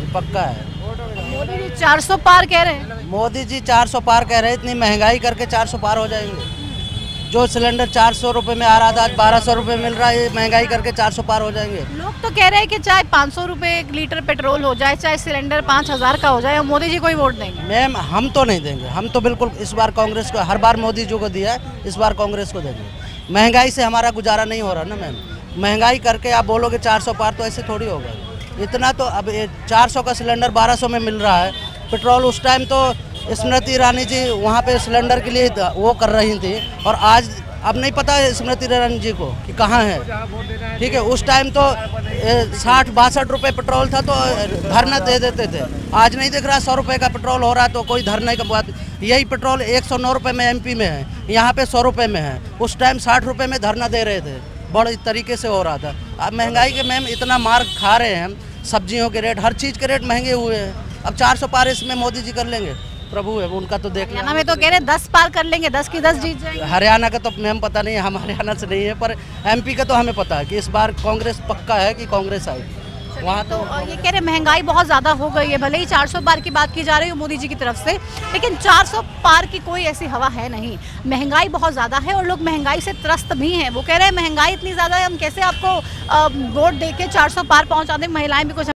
जी पक्का है। मोदी जी 400 पार कह रहे हैं। मोदी जी 400 पार कह रहे हैं, इतनी महंगाई करके 400 पार हो जाएंगे। जो सिलेंडर 400 रुपये में आ रहा था आज 1200 रुपये मिल रहा है, महंगाई करके 400 पार हो जाएंगे। लोग तो कह रहे हैं कि चाहे 500 रुपये 1 लीटर पेट्रोल हो जाए, चाहे सिलेंडर 5000 का हो जाए, हम मोदी जी को ही वोट देंगे। मैम हम तो नहीं देंगे, हम तो बिल्कुल इस बार कांग्रेस को, हर बार मोदी जी को दिया है, इस बार कांग्रेस को देंगे। महंगाई से हमारा गुजारा नहीं हो रहा ना मैम, महंगाई करके आप बोलोगे 400 पार, तो ऐसे थोड़ी होगा। इतना तो अब 400 का सिलेंडर 1200 में मिल रहा है पेट्रोल। उस टाइम तो स्मृति ईरानी जी वहाँ पे सिलेंडर के लिए वो कर रही थी, और आज अब नहीं पता है स्मृति ईरानी जी को कि कहाँ है, ठीक है। उस टाइम तो 60-62 रुपये पेट्रोल था तो धरना दे देते थे। आज नहीं देख रहा 100 रुपये का पेट्रोल हो रहा तो कोई धरने का बात। यही पेट्रोल 109 रुपये में MP में है, यहाँ पे 100 रुपये में है। उस टाइम 60 रुपये में धरना दे रहे थे, बड़े तरीके से हो रहा था। अब महंगाई के मैम इतना मार खा रहे हैं, सब्जियों के रेट, हर चीज़ के रेट महंगे हुए हैं। अब 400 पार इसमें मोदी जी कर लेंगे, प्रभु है उनका तो देख लेंगे। हरियाणा में तो कह रहे 10 पार कर लेंगे, 10 की 10 जीत जाएंगे। हरियाणा का तो मैम पता नहीं, हम हरियाणा से नहीं है, पर MP का तो हमें पता है कि इस बार कांग्रेस पक्का है कि कांग्रेस आएगी वहाँ। तो ये कह रहे महंगाई बहुत ज़्यादा हो गई है, भले ही 400 पार की बात की जा रही है मोदी जी की तरफ से, लेकिन 400 पार की कोई ऐसी हवा है नहीं। महंगाई बहुत ज़्यादा है और लोग महंगाई से त्रस्त भी हैं। वो कह रहे हैं महंगाई इतनी ज़्यादा है, हम कैसे आपको वोट दे के 400 पार पहुँचा दें। महिलाएं भी कुछ